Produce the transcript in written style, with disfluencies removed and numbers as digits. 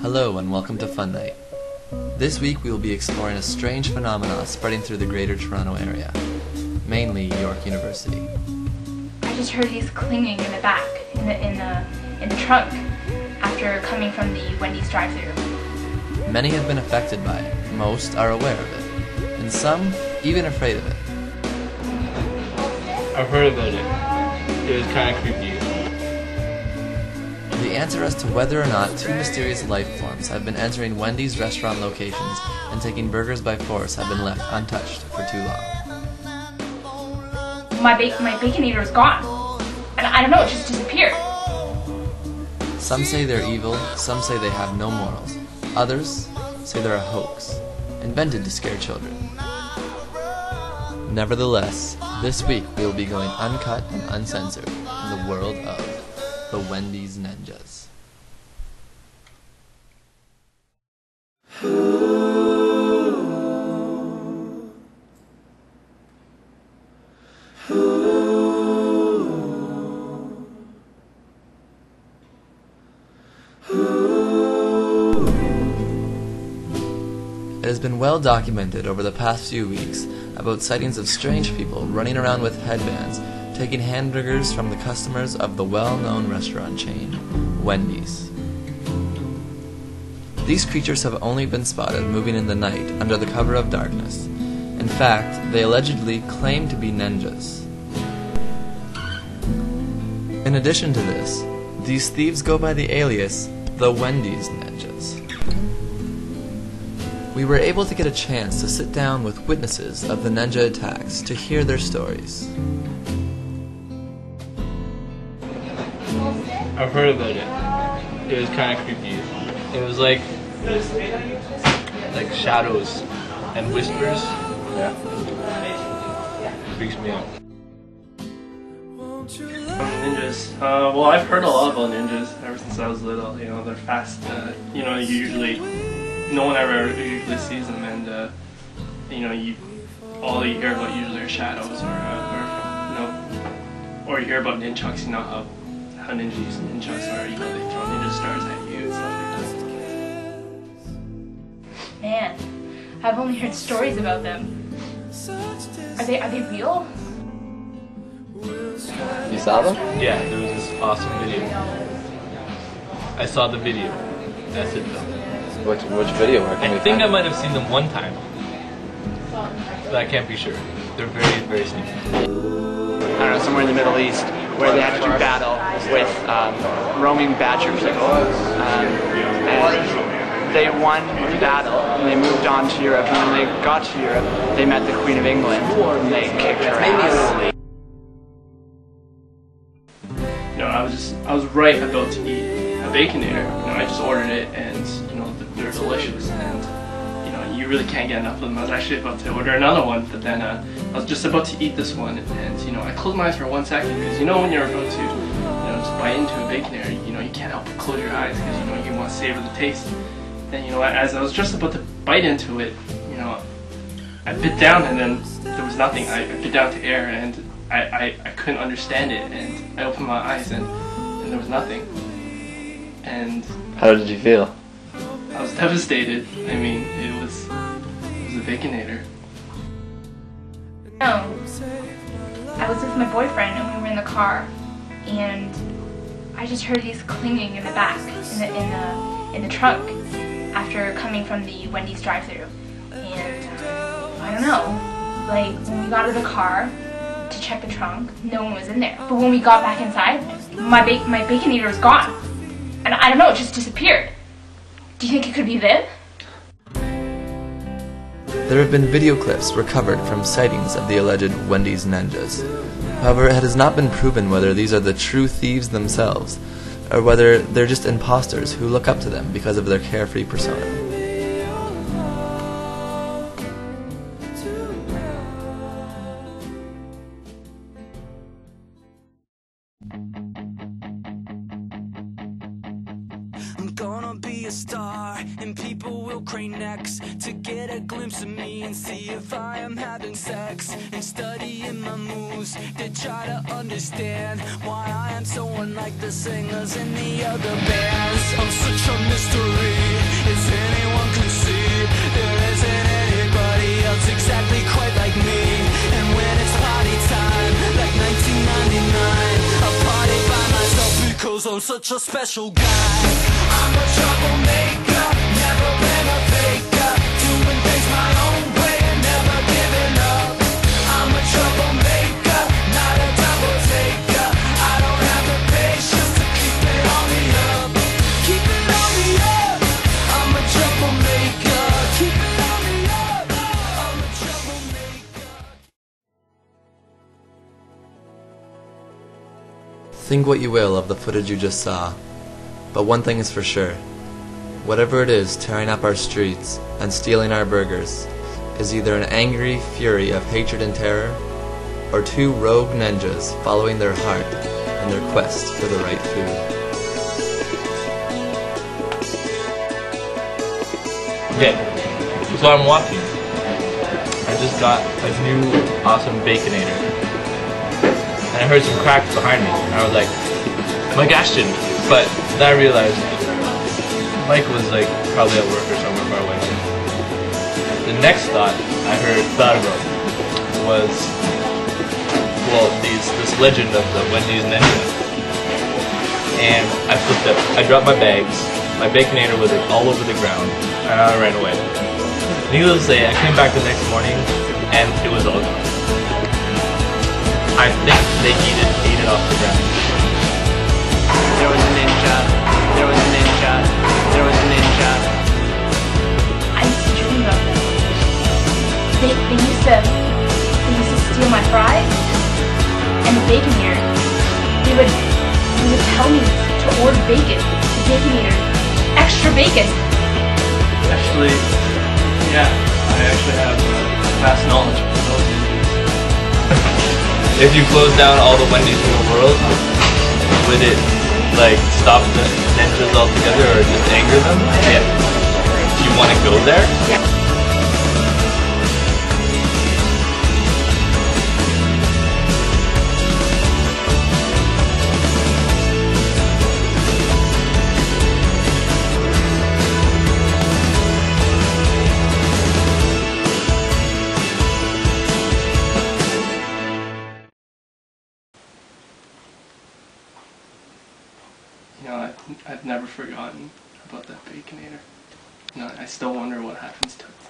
Hello and welcome to Fun Night. This week we will be exploring a strange phenomenon spreading through the greater Toronto area, mainly York University. I just heard these clinging in the back, in the trunk, after coming from the Wendy's drive-thru. Many have been affected by it, most are aware of it, and some even afraid of it. I've heard about it. It was kind of creepy. The answer as to whether or not two mysterious life forms have been entering Wendy's restaurant locations and taking burgers by force have been left untouched for too long. My Baconator is gone, and I don't know, it just disappeared. Some say they're evil, some say they have no morals, others say they're a hoax, invented to scare children. Nevertheless, this week we will be going uncut and uncensored in the world of the Wendy's Ninjas. It has been well documented over the past few weeks about sightings of strange people running around with headbands, taking hamburgers from the customers of the well-known restaurant chain, Wendy's. These creatures have only been spotted moving in the night under the cover of darkness. In fact, they allegedly claim to be ninjas. In addition to this, these thieves go by the alias, the Wendy's Ninjas. We were able to get a chance to sit down with witnesses of the ninja attacks to hear their stories. I've heard about it. It was kind of creepy. It was like shadows and whispers. Yeah. It freaks me out. Ninjas. Well, I've heard a lot about ninjas ever since I was little. You know, they're fast. You know, no one ever usually sees them, and you know, all you hear about usually are shadows, or you hear about ninjas. You know how ninjas are, they throw ninja stars at you and stuff like that. Man, I've only heard stories about them. Are they real? You saw them? Yeah, there was this awesome video. I saw the video. That's it though. Which video? I think I might have seen them one time, but I can't be sure. They're very, very sneaky. I don't know, somewhere in the Middle East, where they have to battle with roaming badger people. And they won the battle, and they moved on to Europe, and when they got to Europe, they met the Queen of England, and they kicked her ass. You know, I was right about to eat a Baconator. You know, I just ordered it, and you know, they're delicious, and you know, you really can't get enough of them. I was actually about to order another one, but then I was just about to eat this one, and you know, I closed my eyes for 1 second, because you know when you're about to, just bite into a Baconator, you know, you can't help but close your eyes, because you know, you want to savor the taste. And you know, as I was just about to bite into it, you know, I bit down, and then there was nothing. I bit down to air, and I couldn't understand it, and I opened my eyes, and there was nothing. And how did you feel? I was devastated. I mean, it was a Baconator. No, I was with my boyfriend and we were in the car, and I just heard these clinging in the back, in the trunk, after coming from the Wendy's drive-thru. And I don't know, like when we got out of the car to check the trunk, no one was in there. But when we got back inside, my Baconator was gone, and I don't know, it just disappeared. Do you think it could be them? There have been video clips recovered from sightings of the alleged Wendy's Ninjas. However, it has not been proven whether these are the true thieves themselves, or whether they're just imposters who look up to them because of their carefree persona. A star, and people will crane necks to get a glimpse of me and see if I am having sex, and studying my moves others to try to understand why I am so unlike the singers in the other bands. I'm such a mystery, as anyone can see. There isn't anybody else exactly quite like me. And when it's party time, like 1999, I party by myself because I'm such a special guy. I'm a troublemaker, never been a faker, doing things my own way and never giving up. I'm a troublemaker, not a double taker. I don't have the patience to keep it on the up. Keep it on the up. I'm a troublemaker. Keep it on the up. I'm a troublemaker. Think what you will of the footage you just saw, but one thing is for sure. Whatever it is tearing up our streets and stealing our burgers is either an angry fury of hatred and terror, or two rogue ninjas following their heart in their quest for the right food. Okay, so I'm walking. I just got a new awesome Baconator. And I heard some cracks behind me, and I was like, my gosh, didn't. But then I realized Mike was like probably at work or somewhere far away. The next thought I thought about was, well, this legend of the Wendy's ninja. And I flipped up. I dropped my bags. My Baconator was like all over the ground, and I ran away. Needless to say, I came back the next morning, and it was all gone. I think they ate it off the ground. There was a ninja. There was a ninja. There was a ninja. I used to dream about them. They used to steal my fries and the Baconator. They would tell me to order bacon, the Baconator, extra bacon. Actually, yeah, I actually have vast knowledge of those. If you close down all the Wendy's in the world, would it like stop the ninjas altogether or just anger them? Yeah. Do you want to go there? Yeah. You know, I've never forgotten about that Baconator. You know, I still wonder what happens to it.